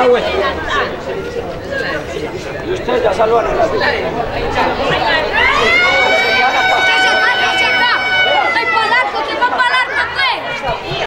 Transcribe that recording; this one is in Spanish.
la web. Y ustedes ya salvan a la web.